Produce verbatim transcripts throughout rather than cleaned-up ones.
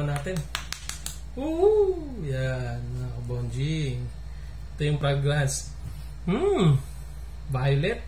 halaman natin. Uh, yan, nakabonjing. Ito yung fragrance. Hmm, violet.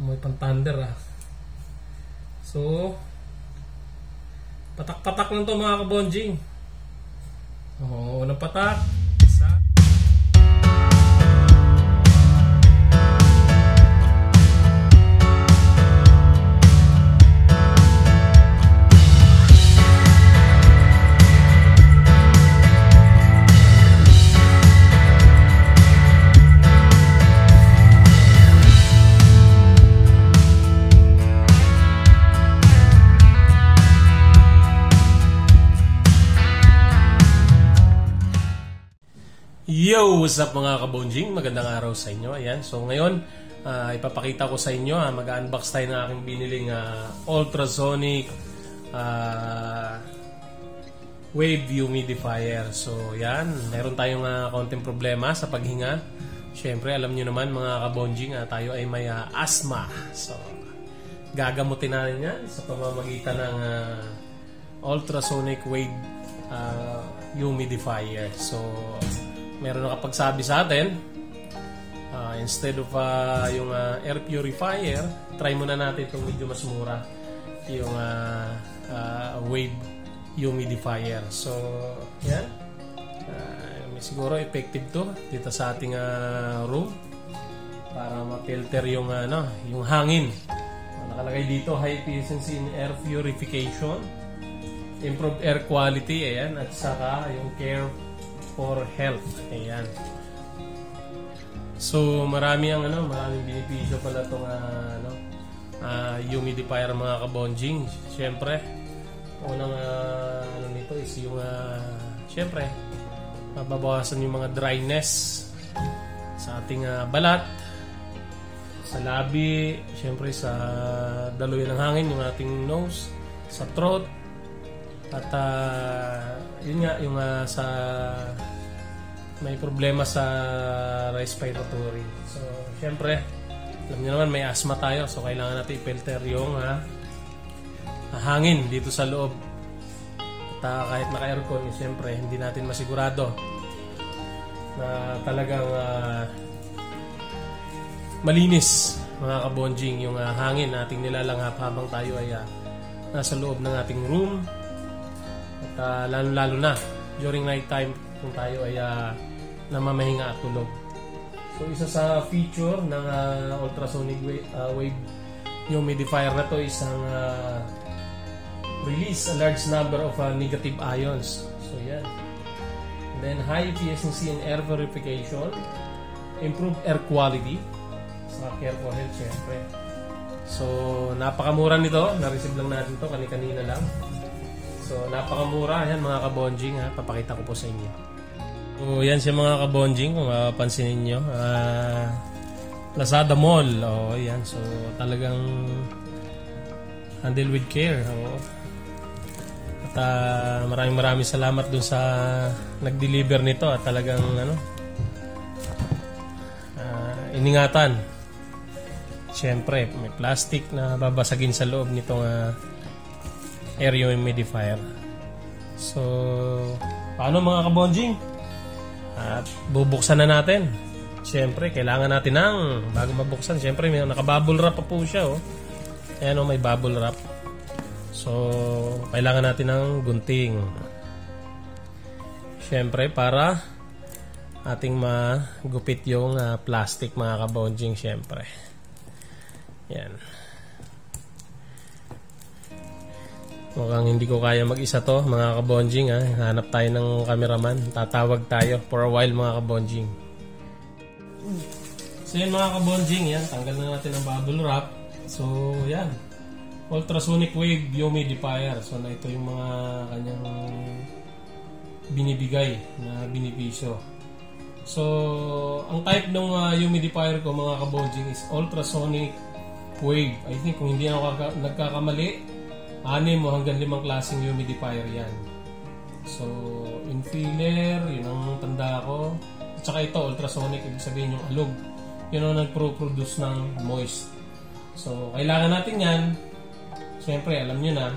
May pang-thunder ah. So, patak-patak lang to mga kabonjing. Oo, unang patak. Isa. Yo! What's up mga kabonjing? Magandang araw sa inyo. Ayan. So ngayon, uh, ipapakita ko sa inyo. Uh, Mag-unbox tayo ng aking biniling uh, ultrasonic uh, wave humidifier. So yan. Meron tayong uh, konting problema sa paghinga. Siyempre, alam nyo naman mga kabonjing, uh, tayo ay may uh, asthma. So gagamutin natin yan sa pamamagitan ng uh, ultrasonic wave uh, humidifier. So meron nakapagsabi sa atin, uh, instead of uh, yung uh, air purifier, try muna natin itong medyo mas mura, yung uh, uh, wave humidifier. So yan, uh, siguro effective to dito sa ating uh, room para ma-filter yung, uh, no, yung hangin. Nakalagay dito, high efficiency in air purification, improved air quality, ayan, at saka yung care for health. Ayan. So marami ang ano, maraming benepisyo pala itong uh, ano, uh, humidifier mga kabonjing. Siyempre, unang uh, ano nito is yung uh, siyempre, mababawasan yung mga dryness sa ating uh, balat, sa labi, siyempre sa daluyan ng hangin, yung ating nose, sa throat, at uh, yun nga yung uh, sa may problema sa respiratory. So syempre, alam nyo naman may asthma tayo, so kailangan natin i-filter yung uh, hangin dito sa loob. At uh, kahit naka-aircon, eh, syempre hindi natin masigurado na talagang uh, malinis mga kabonjing yung uh, hangin nating nilalanghap habang tayo ay uh, nasa loob ng ating room. At uh, lalo, lalo na during night time kung tayo ay uh, namamahinga at tulog. So isa sa feature ng uh, ultrasonic wave, uh, wave humidifier na to is ang uh, release a large number of uh, negative ions. So yan. And then high efficiency in air purification, improved air quality, sa care for health syempre. So napakamura nito, na-receive lang natin to kani-kanina lang. So napakamura yan mga kabonjing ha, papakita ko po sa inyo. So yan siya mga kabonjing, kung mapapansin niyo, uh, Lazada Mall. Oh, yan. So talagang handle with care. Oh. At uh, maraming maraming salamat dun sa nag-deliver nito at talagang ano, uh, iningatan. Siyempre, may plastic na babasagin sa loob nitong uh, air humidifier. So, paano mga kabonjing? At bubuksan na natin. Siyempre, kailangan natin ng bago mabuksan. Siyempre, may naka-bubble wrap pa po siya. Oh. Ayan o, may bubble wrap. So, kailangan natin ng gunting. Siyempre, para ating magupit yung uh, plastic mga kabonjing. Siyempre. Yan. Mukhang hindi ko kaya mag-isa to mga kabonjing ha. Hanap tayo ng cameraman. Tatawag tayo for a while mga kabonjing. So yun mga kabonjing, yan. Tanggal na natin ang bubble wrap. So yan, ultrasonic wave humidifier. So na ito yung mga kanyang binibigay na benepisyo. So ang type ng uh, humidifier ko mga kabonjing is ultrasonic wave. I think kung hindi ako nagkakamali, anim o hanggang limang klaseng humidifier yan. So, inhaler, yun ang tanda ko. At saka ito, ultrasonic, ibig sabihin yung alog. Yun ang nagpro-produce ng moist. So, kailangan natin yan. Siyempre, alam nyo na,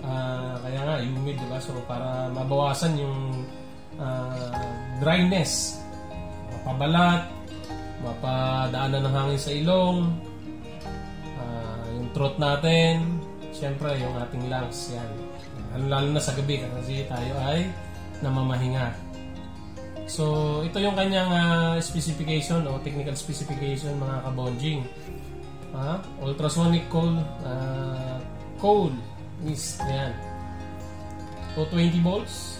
Uh, kaya nga, humid, diba? So, para mabawasan yung uh, dryness, mapabalat, mapadaanan ng hangin sa ilong, uh, yung throat natin, syempre yung ating lungs, yan. Lalo na sa gabi kasi tayo ay namamahinga. So, ito yung kanyang uh, specification o technical specification, mga kabonjing. Uh, ultrasonic cold, uh, cold mist, ayan. So, twenty volts.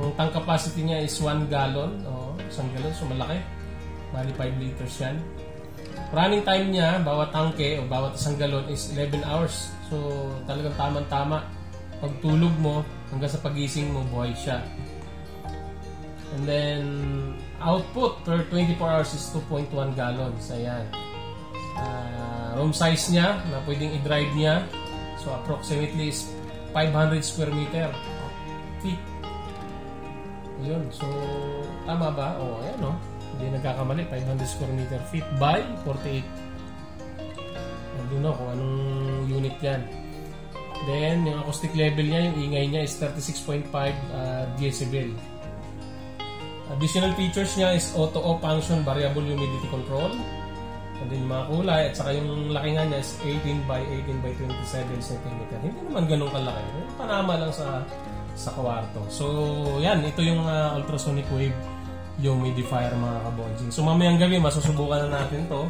Ang tank capacity niya is one gallon. O, isang gallon. So, malaki. Bali, five liters yan. Running time niya, bawat tanke o bawat isang gallon is eleven hours. So, talagang tamang-tama. Pag tulog mo, hanggang sa pagising mo, buhay siya. And then, output per twenty-four hours is two point one gallons. Ayan. Uh, room size niya, na pwedeng i-drive niya. So, approximately is five hundred square meter feet. Ayun. So, tama ba? O, ayan o. Hindi nagkakamali. five hundred square meter feet by forty-eight. Hindi no, kung anong unit yan. Then, yung acoustic level niya, yung ingay niya is thirty-six point five uh, decibel. Additional features niya is auto-off function, variable humidity control. And then yung mga kulay at saka yung laki nga niya is eighteen by eighteen by twenty-seven centimeters. Hindi naman ganun kalaki. Panama lang sa sa kwarto. So, yan. Ito yung uh, ultrasonic wave humidifier, mga kabonjing. So, mamayang gabi, masusubukan na natin to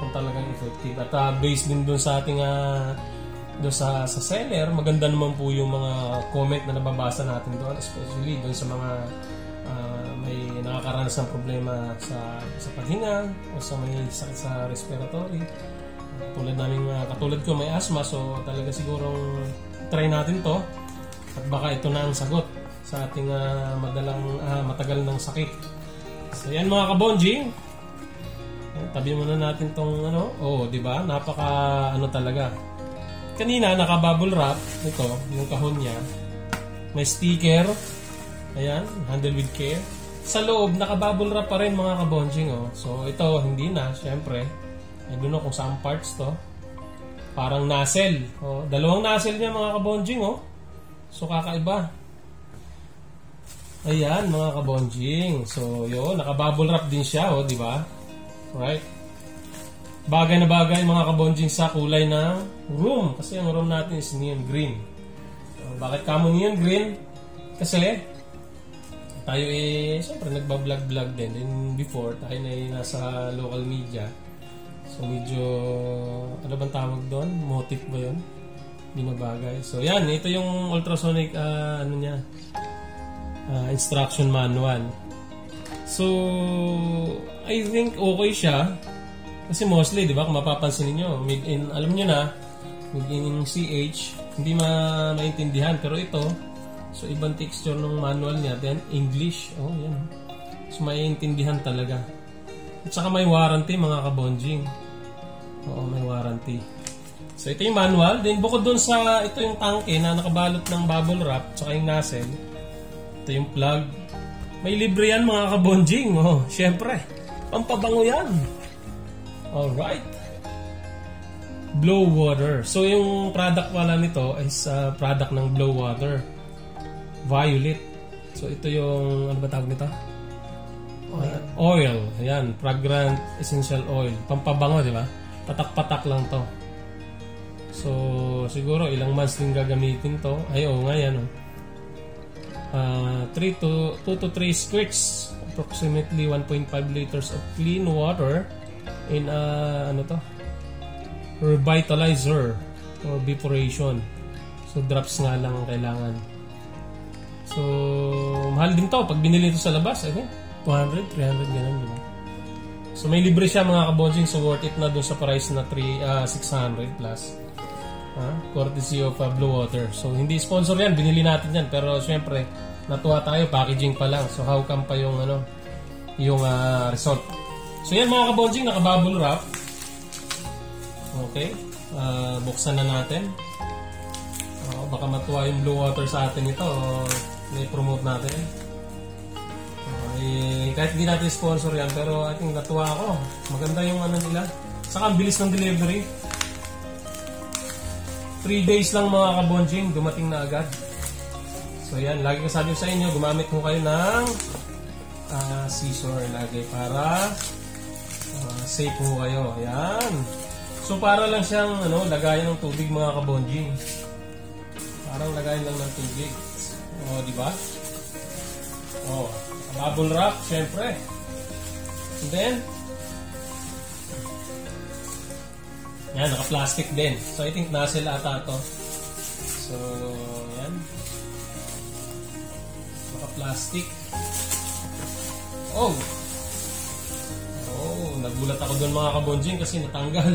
kung talagang effective. At uh, based din dun sa ating uh, dun sa, sa seller, maganda naman po yung mga comment na nababasa natin doon. Especially dun sa mga uh, may nakakaranas ng problema sa, sa paghinga o sa may sakit sa respiratory. Tulad namin, uh, katulad ko may asthma, so talaga siguro try natin to at baka ito na ang sagot sa ating uh, madalang, uh, matagal ng sakit. So yan, mga kabonjing, tabi muna natin tong ano, oh, di ba? Napaka ano talaga. Kanina naka bubble wrap ito, yung kahon niya. May sticker. Ayan, handle with care. Sa loob, nakabubble wrap pa rin, mga kabonjing. Oh. So, ito, hindi na, syempre. I don't know kung saan parts to. Parang nozzle. Oh. Dalawang nozzle niya, mga kabonjing. Oh. So, kakaiba. Ayan, mga kabonjing. So, yun, nakabubble wrap din siya, oh, di ba? Right? Bagay na bagay, mga kabonjing, sa kulay ng room. Kasi ang room natin is neon green. So, bakit kamo neon green? Kasi, tayo eh, siyempre nagbablog-vlog din. And before, tayo na eh, nasa local media. So, medyo, ano bang tawag doon? Motif ba yun? Hindi mabagay. So, yan. Ito yung ultrasonic, uh, ano niya, uh, instruction manual. So, I think okay siya. Kasi mostly, di ba, kung mapapansin ninyo, made in, alam nyo na, made in C H, hindi ma maintindihan. Pero ito, so, ibang texture ng manual niya. Then, English. Oh, yan. So, maiintindihan talaga. At saka may warranty, mga kabonjing. Oo, may warranty. So, ito yung manual. Then, bukod dun sa, ito yung tanke na nakabalot ng bubble wrap. Tsaka yung nozzle. Ito yung plug. May libre yan, mga kabonjing. Oh, syempre. Pampabango yan. Alright. Blue Water. So, yung product wala nito is uh, product ng Blue Water. Violet. So, ito yung, ano ba tawag nito? Oil. Oil. Ayan. Fragrant essential oil. Pampabango, di ba? Patak-patak lang to. So, siguro, ilang months din gagamitin to. Ay, oo nga, yan. two to three squirts. Approximately one point five liters of clean water in, uh, ano to? Revitalizer or evaporation. So, drops nga lang ang kailangan. So, mahal din to. Pag binili ito sa labas, okay? two hundred, three hundred, ganun din. So, may libre siya, mga kabonjing. So, worth it na doon sa price na three, uh, six hundred plus. Huh? Courtesy of uh, Blue Water. So, hindi sponsor yan. Binili natin yan. Pero, syempre, natuwa tayo. Packaging pa lang. So, how come pa yung, ano, yung uh, result. So, yan, mga kabonjing. Naka-bubble wrap. Okay. Uh, buksan na natin. Uh, baka matuwa yung Blue Water sa atin ito. Uh, i-promote natin. Eh, kahit hindi natin sponsor yan, pero I think natuwa ako. Maganda yung ano nila. Saka ang bilis ng delivery. three days lang mga kabonjing, dumating na agad. So yan, lagi kasabi sa inyo, gumamit ko kayo ng uh, scissor lagi para uh, safe ho kayo. Ayan. So para lang siyang ano, lagayan ng tubig mga kabonjing. Parang lagayan lang ng tubig. O, diba? O, bubble wrap, syempre. And then, yan, naka-plastic din. So, I think nasil ata ito. So, yan. Naka-plastic. Oh! Oh, nagulat ako doon mga kabonjing kasi natanggal.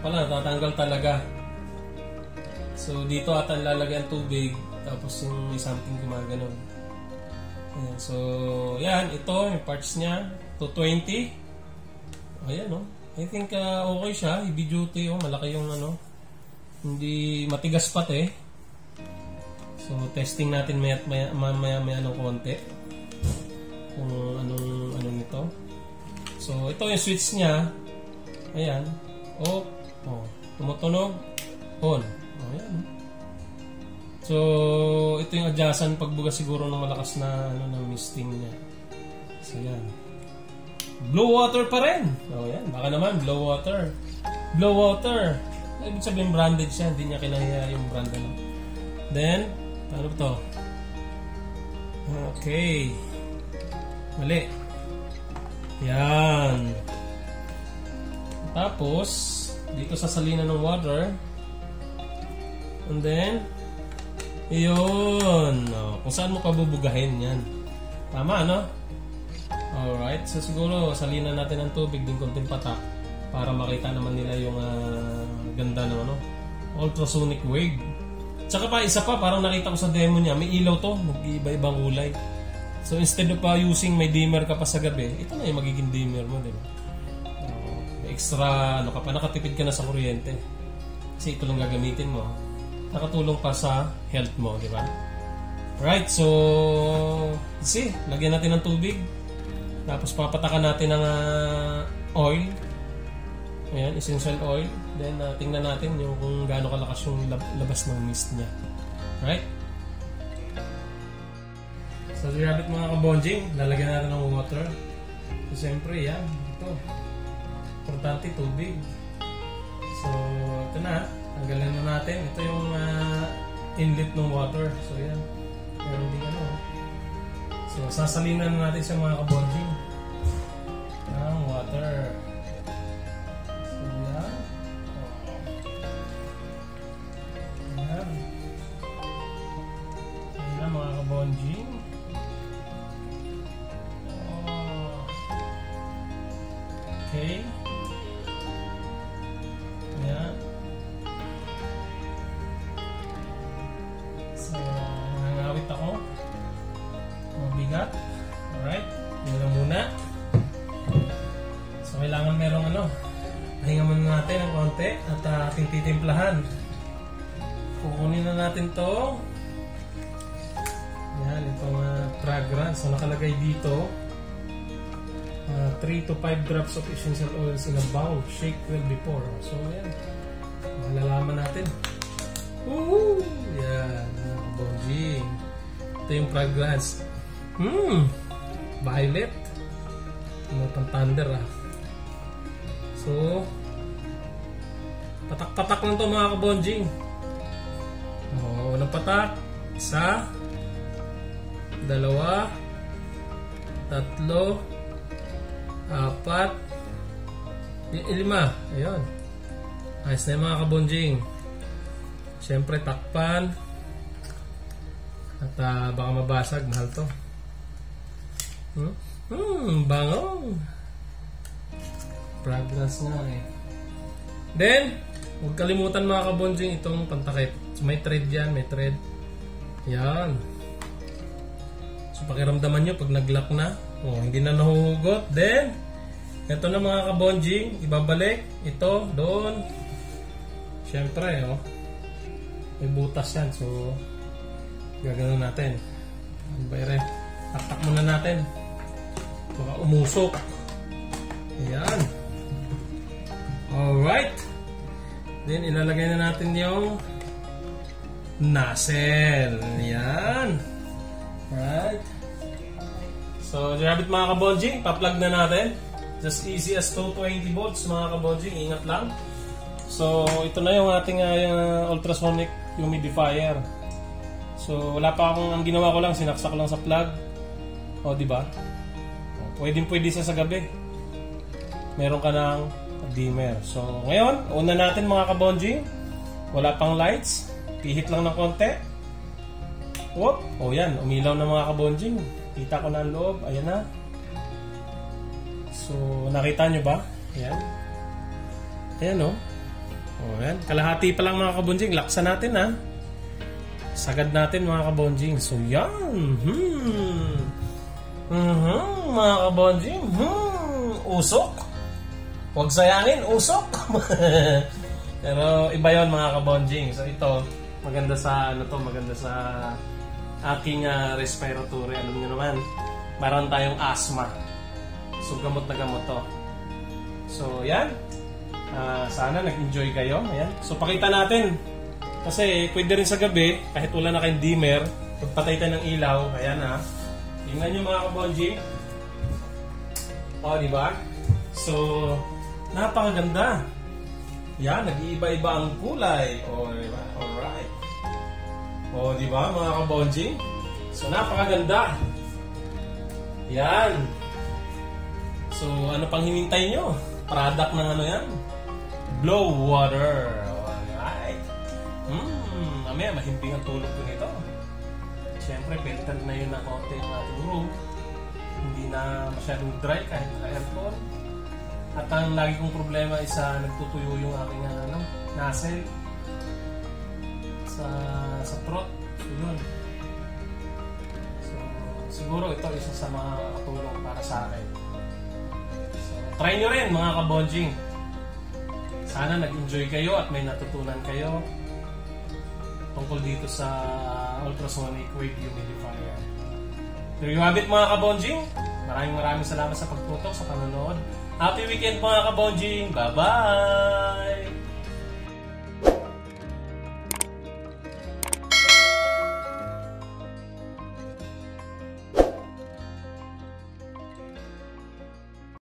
Pala, natatanggal talaga. So, dito ata nilalagay ang tubig. Tapos yung may something gumagano'n. So, yan. Ito, yung parts niya. two twenty. Ayan, oh. I think uh, okay siya, heavy duty, oh, malaki yung ano, hindi matigas pat eh. So testing natin maya maya maya, maya ng konti kung anong anong ito. So ito yung switch niya, ayan, off, oh, tumutunog, on, oh, ayan. So ito yung adjustan pagbuga siguro ng malakas na ano ng misting niya. So yan. Blue water pa rin. O yan, baka naman, blue water. Blue water. Ibig sabihin branded siya, hindi niya kinaya yung brand na. Then, ano ba ito? Okay. Mali. Yan. Tapos, dito sasalina ng water. And then, yun. O, kung saan mo kabubugahin yan. Tama, ano? Alright, so siguro salinan natin ang tubig din konting patak para makita naman nila yung uh, ganda ng ano, ultrasonic wave. Tsaka pa isa pa, parang nakita ko sa demo niya, may ilaw to, nag-iiba-ibang kulay. So instead of uh, using may dimmer ka pa sa gabi, ito na yung magiging dimmer mo, diba? Uh, extra, ano ka pa, nakatipid ka na sa kuryente. Kasi ito lang gagamitin mo. Nakatulong pa sa health mo, diba? Right, so see, lagyan natin ng tubig. Tapos papatakan natin ng uh, oil. Ayan, essential oil. Then uh, tingnan natin yung kung gaano kalakas yung lab labas ng mist niya. Right? So rabbit mga kabonjing, lalagyan natin ng water. So siyempre yan, ito. Importante tubig. So ito na, tanggalin na natin. Ito yung uh, inlet ng water. So yan, meron din ano. So sasalinan na natin siya mga kabonjing ng water. So yan. Yan. Yan mga kabonjing. Okay. Yan. So nangawit ako. Mabigat. Alright. Muna muna. So kailangan merong ano. Pahinga muna natin ng konti at uh, ating titimplahan. Kukunin na natin to. Yan. Itong uh, fragrance. So nakalagay dito. Uh, three to five drops of essential oils in a bowl. Shake well before. So yan. Malalaman natin. Woohoo! Yan. Bonjing. Ito yung fragrance. Hmm, violet. Ano pang thunder ah. So, patak-patak lang ito mga kabonjing. O, unang patak. Isa. Dalawa. Tatlo. Apat. Lima. Ayan. Ayos na yung mga kabonjing. Siyempre, takpan. At uh, baka mabasag. Mahal to. Hmm, hmm bango. Fragrance nga eh. Then, huwag kalimutan mga kabonjing itong pantakip. So, may thread yan, may thread. Yan. So, pakiramdaman nyo pag nag-lock na. Oh, hindi na nahuhugot. Then, ito na mga kabonjing. Ibabalik. Ito, doon. Siyempre, oh. May butas yan. So, gagano natin. Bayre. Taktak muna natin. Baka umusok. Ayan. Alright. Then, ilalagay na natin yung Nasser. Yan. Right. So, rabbit mga kabonjing, pa-plug na natin. Just easy as two twenty volts mga kabonjing, ingat lang. So, ito na yung ating uh, ultrasonic humidifier. So, wala pa akong, ang ginawa ko lang, sinaksak lang sa plug. O, diba? Pwedeng pwede siya sa gabi. Meron ka ng dimmer. So, ngayon, una natin mga kabonjing. Wala pang lights. Pihit lang ng konti. Whoop! O, yan. Umilaw na mga kabonjing. Kita ko na ang loob. Ayan na. So, nakita nyo ba? Ayan. Ayan o. O, ayan. Kalahati pa lang mga kabonjing. Laksa natin ha. Sagad natin mga kabonjing. So, yan. Hmm. Mm-hmm, mga kabonjing. Hmm. Usok. Huwag sayangin. Usok. Pero iba yon mga kabonjing. So, ito. Maganda sa, ano to, maganda sa aking uh, respiratory, alam nyo naman, meron tayong asthma. So, gamot na gamot to. So, yan. Uh, sana nag-enjoy kayo. Ayan. So, pakita natin. Kasi, pwede rin sa gabi, kahit wala na kayong dimmer, pagpatay tayo ng ilaw. Ayan ha. Tingnan nyo mga kabonji. O, diba? So, napakaganda. Yan, nag-iiba-iba ang kulay. O, diba? Alright. O, di ba mga kabonjing? So, napakaganda. Yan. So, ano pang hinintay nyo? Product ng ano yan? Blue Water. Alright. Hmm, amaya, mahimping ang tulog ko nito. Siyempre, filter na yun na konti ng ating room. Hindi na masyadong dry kahit naka-aircon. At ang lagi kong problema is uh, nagtutuyo yung aking ano, nostril. Sa, sa trot. Yun. So, siguro ito isa sa mga katulong para sa akin. So, try nyo rin mga kabonjing. Sana nag-enjoy kayo at may natutunan kayo tungkol dito sa ultrasonic wave humidifier. There you have it mga kabonjing. Maraming maraming salamat sa pagtutok, sa panonood. Happy weekend mga kabonjing. Bye bye!